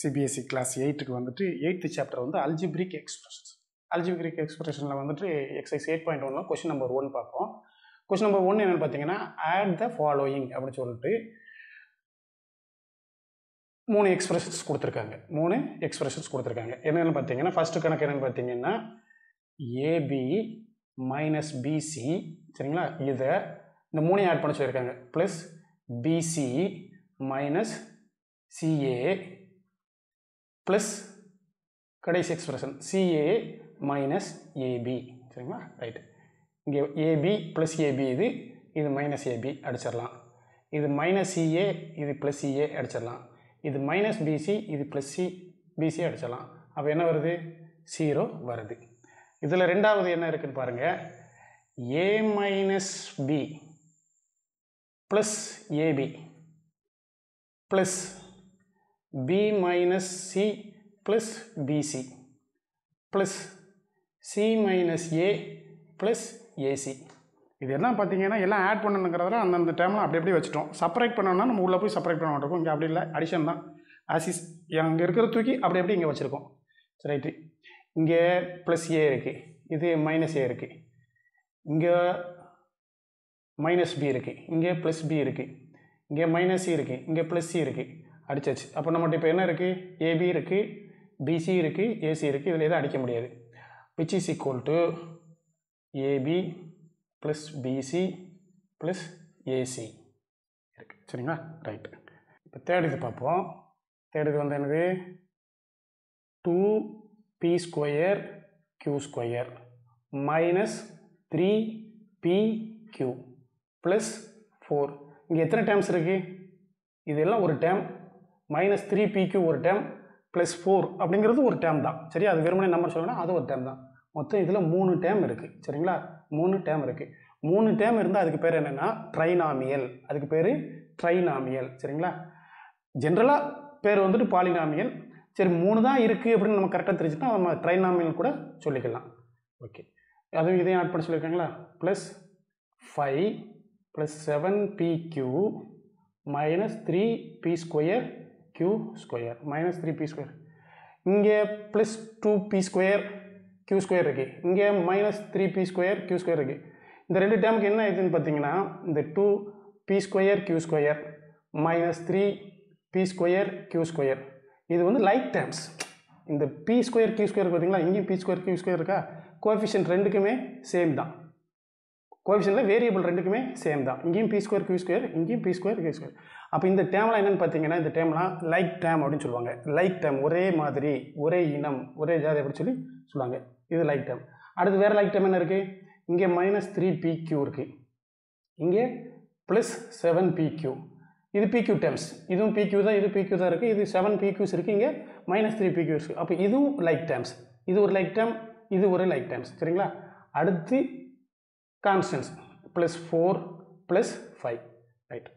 CBSE class 8 க்கு வந்துட்டு 8th chapter வந்து algebraic expressions. Algebraic expressionல வந்துட்டு exercise 8.1 ல question number 1 பார்ப்போம். Question number 1 என்னன்னு பாத்தீங்கன்னா add the following அப்படி சொல்லிட்டு மூணு எக்ஸ்பிரஷன்ஸ் கொடுத்திருக்காங்க. என்னன்னு பாத்தீங்கன்னா ஃபர்ஸ்ட் கணக்கு என்னன்னு பாத்தீங்கன்னா AB - BC சரிங்களா? இத இந்த மூணை ஆட் பண்ண சொல்லிருக்காங்க. + BC - CA plus कड़ेस expression CA minus AB சரிங்களா ரைட் இங்க AB plus AB இது இது minus AB அடிச்சிரலாம் இது minus CA இது plus CA அடிச்சிரலாம் இது minus BC இது plus C BC அடிச்சிரலாம் அப்ப என்ன வருது 0 வருது இதுல இரண்டாவது என்ன இருக்குன்னு பாருங்க A minus B plus AB plus B minus C plus BC plus C minus A plus AC இது என்ன பாத்தீங்கன்னா எல்லாம் ஆட் பண்ணனும்ங்கறதுல அந்த டைம்ல அப்படியே வெச்சிட்டோம் செப்பரேட் பண்ணனும்னா நம்ம உள்ள போய் செப்பரேட் பண்ண மாட்டோம் இங்க அப்படி இல்ல அடிஷன் தான் ஆசிஸ் இங்க இருக்குற தூக்கி அப்படியே இங்க வச்சிருக்கோம் ரைட் இங்க plus A இருக்கு இது minus A இருக்கு இங்க minus B இருக்கு இங்க plus B இருக்கு இங்க minus C இருக்கு இங்க plus C இருக்கு அடிச்சாச்சு அப்ப நம்மட்ட இப்ப என்ன இருக்கு AB இருக்கு BC இருக்கு AC இருக்கு இதுல எதை அடிக்க முடியாது which is equal to AB plus BC plus AC இருக்கு சரிங்களா ரைட் இப்ப தேர்ட் இது பாப்போம் தேர்ட் இது வந்து என்னது 2p2 q2 - 3pq plus 4 இங்க எத்தனை டைம்ஸ் இருக்கு இதெல்லாம் ஒரு டைம் minus 3pq ஒரு term plus 4 அப்படிங்கிறது ஒரு term தான் சரியா அது வெறுமனே நம்பர் சொல்லனா அது ஒரு term தான் மொத்தம் இதுல 3 term இருக்கு சரிங்களா 3 term இருக்கு 3 term இருந்தா அதுக்கு பேர் என்னன்னா trinomial அதுக்கு பேரு trinomial சரிங்களா ஜெனரலா பேர் வந்துட்டு polynomial சரி 3 தான் இருக்கு அப்படி நம்ம கரெக்ட்டா தெரிஞ்சிட்டா நம்ம trinomial கூட சொல்லிக்கலாம் ஓகே அதுவும் இதையும் ஆட் பண்ண சொல்லிருக்காங்களா plus 5 plus 7pq minus 3p2 Q square minus 3p square. इंगे plus 2p square Q square रखे. इंगे minus 3p square Q square रखे. इधर रेंडे टर्म कितना इतने पतिंग ना इधर 2p square Q square minus 3p square Q square. ये तो बंद like terms. इधर p square Q square पतिंग ना इंगे p square Q square रखा. Coefficient रेंडे के में same था. Coefficient ले variable रेंडे के में same था. इंगे p square Q square इंगे p square Q square. அப்ப இந்த டேம்ல என்னன்னு பாத்தீங்கன்னா இந்த டேம்ல லைக் டைம் அப்படினு சொல்வாங்க லைக் டைம் ஒரே மாதிரி ஒரே இனம் ஒரே ஜாதி அப்படி சொல்லி சொல்வாங்க இது லைக் டைம் அடுத்து வேற லைக் டைம் என்ன இருக்கு இங்க -3pq இருக்கு இங்க +7pq இது pq டைம்ஸ் இதுவும் pq தான் இது pq தான் இருக்கு இது 7pqs இருக்கு இங்க -3pq இருக்கு அப்ப இதுவும் லைக் டைம்ஸ் இது ஒரு லைக் டைம் இது ஒரு லைக் டைம்ஸ் சரிங்களா அடுத்து கான்ஸ்டன்ட்ஸ் +4 +5 ரைட்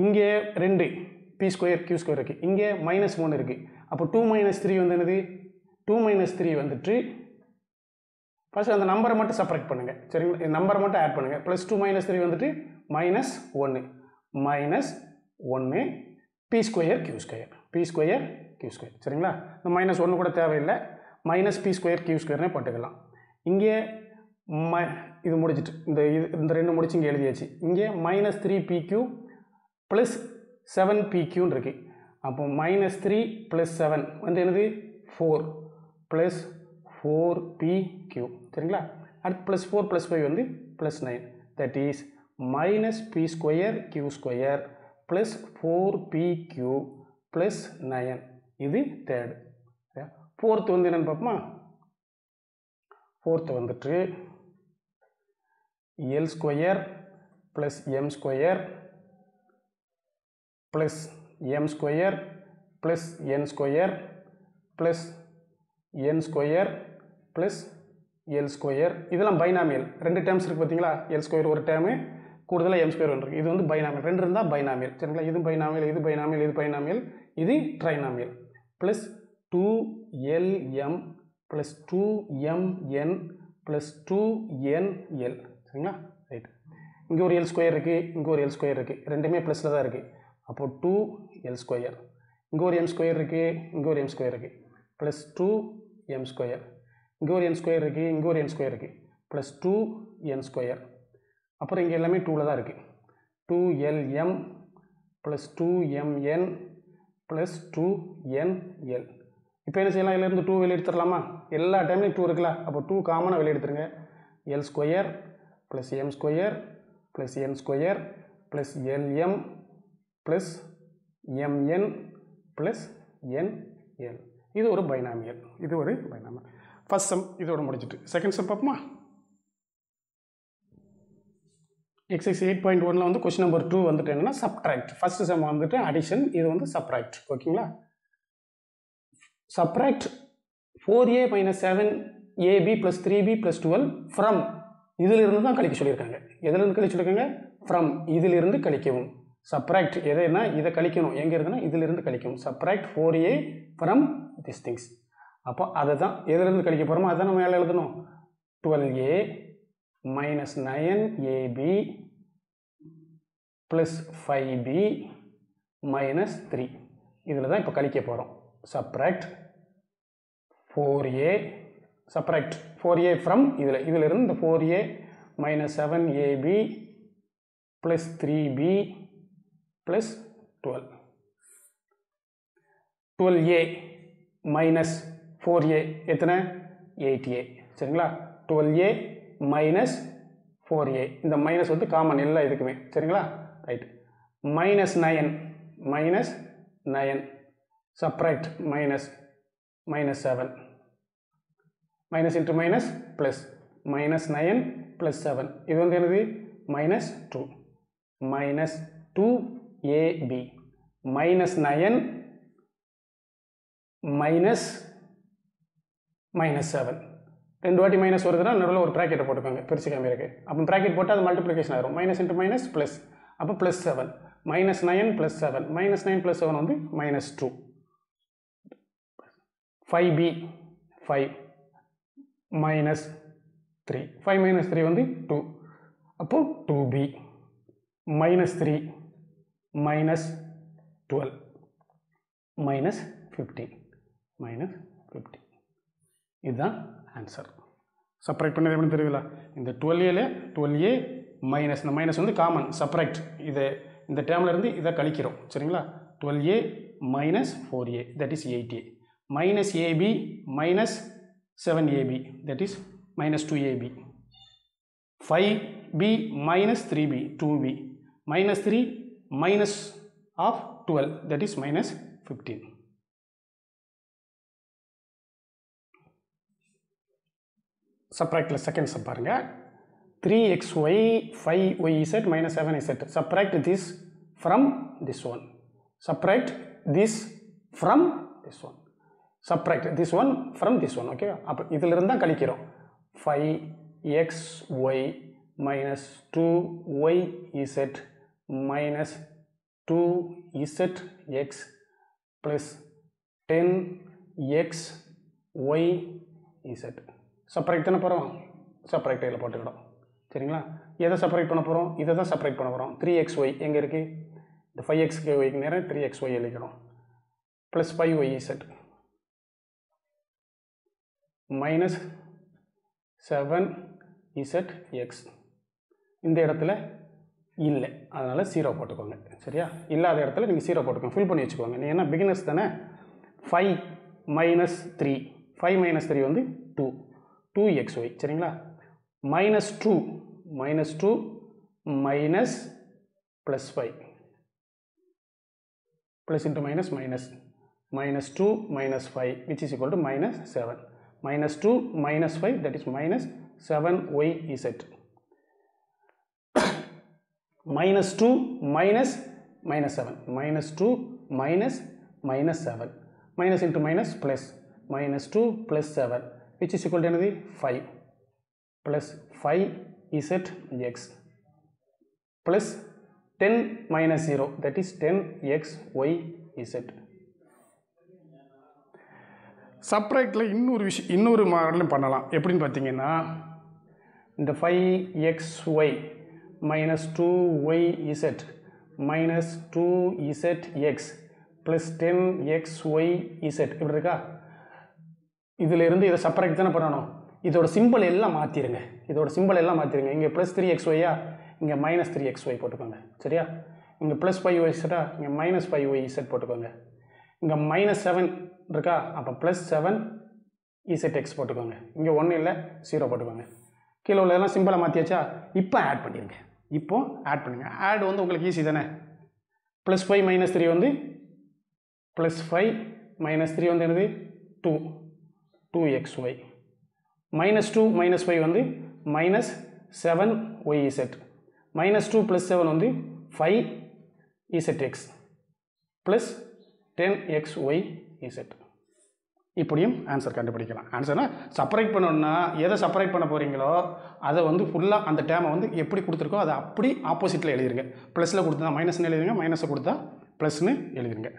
இங்கே 2 p2 q2 இருக்கு இங்கே -1 இருக்கு அப்ப 2 - 3 வந்து என்னது 2 - 3 வந்துட்டு ஃபர்ஸ்ட் அந்த நம்பரை மட்டும் செப்பரேட் பண்ணுங்க சரிங்களா இந்த நம்பரை மட்டும் ஆட் பண்ணுங்க +2 - 3 வந்துட்டு -1 p2 q2 p2 q2 சரிங்களா இந்த -1 கூட தேவையில்லை -p2 q2 னே போட்டுக்கலாம் இங்கே இது முடிச்சிட்டு இந்த ரெண்டு முடிச்சி இங்க எழுதியாச்சு இங்கே -3pq plus 7pq இருக்கு அப்போ -3 plus 7 வந்து என்னது 4 plus 4pq சரிங்களா அடுத்து plus 4 plus 5 வந்து plus 9 that is -p2 q2 plus 4pq plus 9 இது third fourth வந்து என்னன்னு பாப்போமா fourth வந்துட்டு l2 plus m2 plus m2 plus n2 plus n2 plus l2 இதெல்லாம் பைனாமியல் ரெண்டு டேர்ம்ஸ் இருக்கு பாத்தீங்களா l2 ஒரு டேர்ம் கூடுதலா m2 ஒன்று இருக்கு இது வந்து பைனாமியல் ரெண்டு இருந்தா பைனாமியல் சரிங்களா இது பைனாமியல் இது பைனாமியல் இது பைனாமியல் இது trinomial plus 2lm plus 2mn plus 2nl சரிங்களா ரைட் இங்க ஒரு l2 இருக்கு இங்க ஒரு l2 இருக்கு ரெண்டுமே பிளஸ்ல தான் இருக்கு அப்போ 2l2 இங்கே ஒரு m ஸ்கொயர் இருக்குது, இங்கே ஒரு m ஸ்கொயர் இருக்குது, ப்ளஸ் டூ m ஸ்கொயர். இங்கே ஒரு m ஸ்கொயர் இருக்குது, இங்கே ஒரு m ஸ்கொயர் இருக்குது, ப்ளஸ் டூ n ஸ்கொயர். அப்புறம் இங்கே எல்லாமே டூவில் தான் இருக்குது. Two LM plus two MN plus two NL. இப்போ என்ன செய்யலாம், இதிலேருந்து டூ வெளியே எடுத்துடலாமா? எல்லா டைம்லையும் டூ இருக்குல்ல, அப்போ டூ காமனாக வெளியே எடுத்துருங்க. L square plus M square plus N square plus LM plus MN plus NL. இது ஒரு பைனாமியல். ஃபஸ்ட் சம் இதோடு முடிஞ்சிட்டு செகண்ட் சம் பார்ப்போமா? எக்ஸசைஸ் 8.1ல் வந்து கொஸ்டின் நம்பர் 2 வந்துட்டு என்னென்னா சப்ட்ராக்ட். ஃபஸ்ட்டு சம் வந்துட்டு அடிஷன், இது வந்து சப்ட்ராக்ட். ஓகேங்களா, subtract 4a minus 7ab plus 3b plus 12 from, இதிலிருந்து தான் கழிக்க சொல்லியிருக்காங்க. எதிலிருந்து கழிச்சு சொல்லியிருக்காங்க? ஃப்ரம், இதிலிருந்து கழிக்கவும். சப்ட்ராக்ட் எதைன்னா இதை கழிக்கணும். எங்கே இருக்குன்னா இதிலிருந்து கழிக்கவும். Subtract 4a from this things. அப்போ அதை தான் எதிலிருந்து கழிக்க போகிறோமோ அதை நம்ம மேலே எழுதணும். 12a minus 9ab plus 5b minus 3. இதில் தான் இப்போ கழிக்க போகிறோம். subtract 4a, subtract 4a from இதிலிருந்து இந்த 4a minus 7ab plus 3b plus 12. 12a minus 4a எத்தனை? 8a. சரிங்களா, 12a மைனஸ் 4a, இந்த மைனஸ் வந்து காமன் இல்லை இதுக்குமே. சரிங்களா, right. Minus 9 minus 9 subtract minus minus 7 minus into minus plus minus 9 plus 7 இது வந்து என்னது? Minus 2 minus 2ab minus 9 minus minus 7. ரெண்டு வாட்டி மைனஸ் வருதுன்னா நடுவில் ஒரு ப்ராக்கெட்டை போட்டுக்கோங்க, பெருசு காமியாக இருக்குது. அப்போ ப்ராக்கெட் போட்டால் அது மல்டிப்ளிகேஷன் ஆகிடும். மைனஸ் இன்ட்டு மைனஸ் ப்ளஸ், அப்போ plus 7 minus 9 plus 7 minus 9 plus 7 வந்து மைனஸ் 2. 5b 5 மைனஸ் 3 5 மைனஸ் 3 வந்து 2, அப்போது 2b minus 3 minus 12 minus 15 minus 15. இதுதான் ஆன்சர். சப்ராக்ட் பண்ணது எப்படின்னு தெரியல. இந்த 12aல 12a மைனஸ், இந்த மைனஸ் வந்து காமன். சப்ராக்ட் இதை இந்த டேர்ம்லேருந்து இதை கழிக்கிறோம். சரிங்களா, 12a minus 4a that is 8a minus ab minus 7ab that is minus 2ab 5b minus 3b 2b minus 3 minus of 12 that is minus 15. சப்ராக்டில் செகண்ட் சப் பாருங்கள். 3xy 5yz minus 7z. Subtract this from this one. Subtract this from this one. Subtract this one from this one. Okay, அப்போ இதிலிருந்து தான் கழிக்கிறோம். 5xy minus 2yz minus 2zx plus 10xyz. Subtract தானே போகிறோம், subtract இதில் போட்டுக்கிடும். சரிங்களா, எதை சப்ராக்ட் பண்ண போகிறோம்? இதை தான் சப்ராக்ட் பண்ண போகிறோம். 3xy எங்கே இருக்குது? இந்த 5xyக்கு நேரம் 3xy எழுதிக்கணும். ப்ளஸ் 5yz மைனஸ் 7zx இந்த இடத்துல இல்லை, அதனால் 0 போட்டுக்கோங்க. சரியா, இல்லாத இடத்துல நீங்கள் 0 போட்டுக்கோங்க, ஃபில் பண்ணி வச்சுக்கோங்க. நீங்கள் என்ன பிகினர்ஸ் தானே. 5 மைனஸ் 3 வந்து 2 2xy. சரிங்களா, minus 2 minus 2 minus plus 5 plus into minus minus minus 2 minus 5 which is equal to minus 7 minus 2 minus 5 that is minus 7yz minus 2 minus minus 7 minus 2 minus minus 7 minus into minus plus minus 2 plus 7 which is equal to another 5 plus 5zx plus 10 minus 0 that is 10xyz. சப்ராக்டில் இன்னொரு மாடலும் பண்ணலாம். எப்படின்னு பார்த்தீங்கன்னா, இந்த 5xy minus 2yz minus 2zx plus 10xy z. This is separate. This is simple. Plus 3xy, minus 3xy. Plus 5y, minus 5y. Minus 7, plus 7zx. 1 0. Now simple. Add easy. Plus 5 minus 3 on the plus 5 minus 3 on the 2 2xy minus 2 minus 5 on the minus 7yz minus 2 plus 7 on the 5zx plus 10xyz. Now, answer separate panna separate panna poringalo adha vandu fulla andha term vandu eppadi kuduthirukko adha appadi opposite la elidunga plus la kudutha minus nu elidunga minus kudutha plus nu elidunga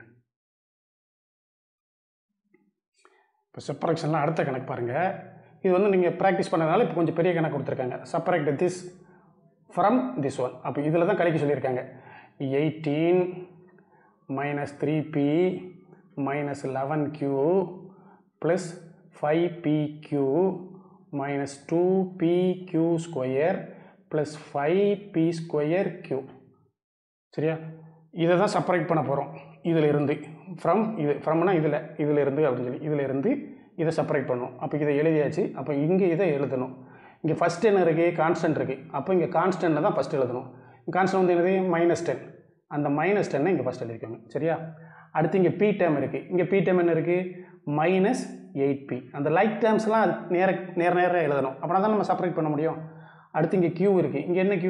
ipo separation la adha kanak parunga idu vandu neenga practice pannadala ipo konja periya kanak kuduthirukanga separate this from this one appo idhula dhan kalikku sollirukanga 18 minus 3p minus 11q plus 5pq minus 2pq square plus 5p square q. சரியா இத தான் separate பண்ண போறோம். இதில இருந்து from னா இதில இருந்து அப்படி சொல்லி இதில இருந்து இத செப்பரேட் பண்ணோம். அப்ப இத எழுதியாச்சு. அப்ப இங்க இத எழுதணும். இங்க ஃபர்ஸ்ட் என்ன இருக்கு? கான்ஸ்டன்ட் இருக்கு. அப்ப இங்க கான்ஸ்டன்ட் தான் ஃபர்ஸ்ட் எழுதணும். கான்ஸ்டன்ட் வந்து என்னது? -10. அந்த -10 ன இங்க ஃபர்ஸ்ட் எழுதிக்கோங்க. சரியா? அடுத்து இங்க p term இருக்கு. இங்க p term என்ன இருக்கு? minus 8p. And the like terms are near. Then we separate it. Q is Q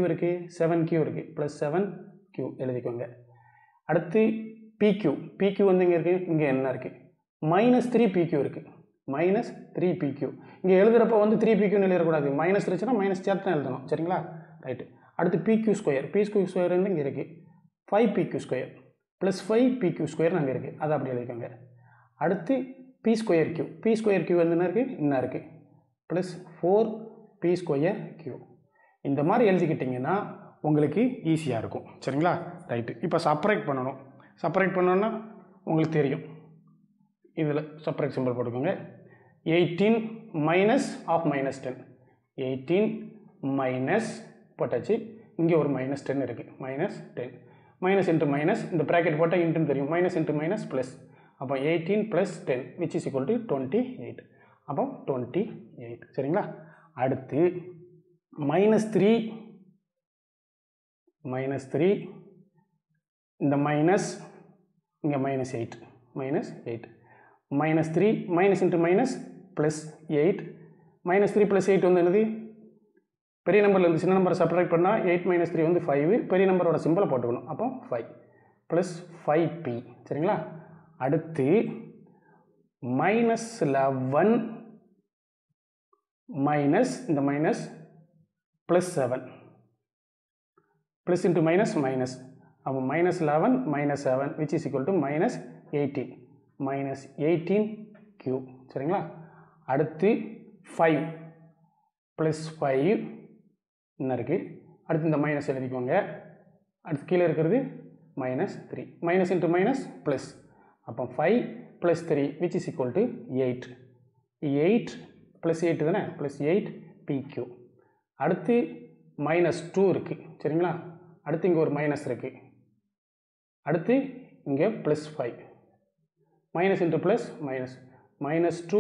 7q plus 7q. PQ. PQ is minus 3pq. Minus 3pq. Minus 3 minus 4. Right. PQ square. PQ square is 5pq square plus 5pq square. That's it. P square q. P square q is plus 4p square q. In the மாதிரி எழுதிக்கிட்டீங்கன்னா உங்களுக்கு ஈஸியா இருக்கும். சரிங்களா? Right. இப்போ separate பண்ணனும். Separate பண்ணனும்னா உங்களுக்கு தெரியும். இதுல செப்பரேட் சிம்பல் போடுங்க. 18 minus of minus 10. 18 minus போட்டாச்சு. இங்க ஒரு minus 10 இருக்கு. minus 10. Minus into minus இந்த bracket போட்டா into தெரியும். Minus into minus plus 18 plus 10 which is equal to 28. About 28. Seringla. Add minus 3 in the minus in minus 8. Minus 8. Minus 3 minus into minus plus 8. Minus 3 plus 8 on the peri number on the number subtract panna 8 minus 3 on the 5 peri number or a symbol pot one upon 5 plus 5p. Seringla. அடுத்து minus 11 minus இந்த minus plus 7 plus into minus minus அப்போ minus 11 minus 7 which is equal to minus 18 minus 18q. சரிங்களா? அடுத்து 5 plus 5 என்ன இருக்கு? அடுத்து இந்த minus எழுதிக்கோங்க. அடுத்து கீழ இருக்குது minus 3 minus into minus plus upon 5 plus 3 which is equal to 8. 8 plus 8 plus 8 pq. அடுத்து minus 2 இருக்கு. சரிங்களா? அடுத்து இங்க ஒரு minus இருக்கு. அடுத்து இங்க plus 5. Minus into plus minus. Minus 2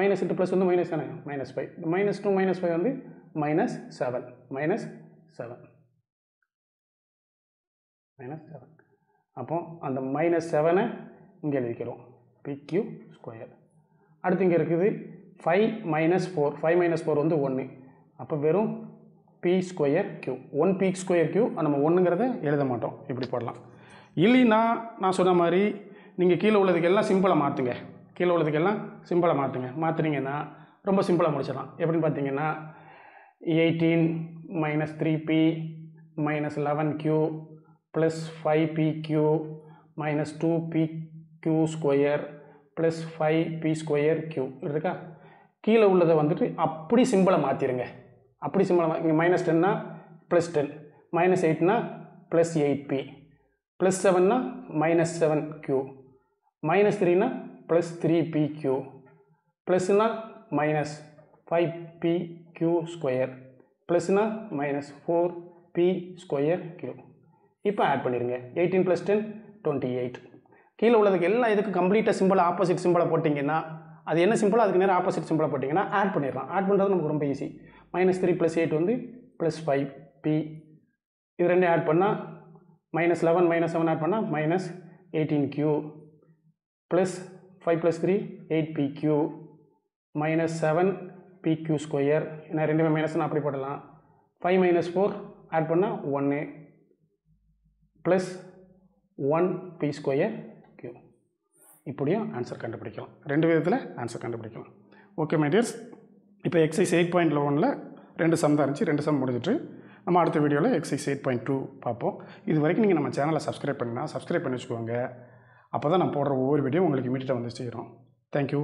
minus into plus வந்து minus தானே? Minus 5. Minus 2 minus 5 வந்து minus 7. Minus 7. Minus 7. Upon and the minus 7 pq square. Add the 5 minus 4. 5 minus 4 on the 1. Upon p square q. 1 p square q and 1 elamato. If you put up. Ilina Nasodamari Ninga kilo the gala simple martinga. Kilo the gala simple martinga. Martinga Romba simple marchala. Everything 18 minus 3p minus 11q. Plus 5pq minus 2pq square plus 5p square q. இருக்கா? கீழ உள்ளதை வந்துட்டு அப்படி சிம்பளை மாத்திடுங்க. அப்படி சிம்பளை இங்க -10 னா +10 -8 னா +8p plus 7 na minus 7q, minus 3 na plus 3pq, plus na minus 5pq square, plus na minus 4p square q. இப்பா add பண்ணிருங்க. 18 plus 10 28. கீழ உள்ளதுக்கு எல்லா இதுக்கு complete symbol opposite symbol போட்டீங்கன்னா அது என்ன சிம்பிளா அதுக்கு நேரா opposite symbol போட்டீங்கன்னா add பண்ணிரலாம். add பண்றது நமக்கு ரொம்ப ஈஸி. -3 + 8 வந்து +5p. இது ரெண்டே add பண்ணா -11 -7 add பண்ணா -18q +5 + 3 8pq -7pq2 என்ன ரெண்டுமே மைனஸ் னா அப்படியே போடலாம். 5 - 4 add பண்ணா 1 +1p2q. இப்படியும் ஆன்சர் கண்டுபிடிக்கலாம். ரெண்டு விதத்துல ஆன்சர் கண்டுபிடிக்கலாம். ஓகே மை டியர்ஸ், இப்போ எக்ஸசைஸ் 8.11ல ரெண்டு சம் தான் இருந்துச்சு. ரெண்டு சம் முடிஞ்சிட்டு நம்ம அடுத்த வீடியோவில் எக்ஸசைஸ் 8.2 பார்ப்போம். இது வரைக்கும் நீங்கள் நம்ம சேனலை சப்ஸ்கிரைப் பண்ணி வச்சுக்கோங்க. அப்போ தான் நான் போடுற ஒவ்வொரு வீடியோ உங்களுக்கு இமீடியட்டாக வந்து சேரும். தேங்க்யூ.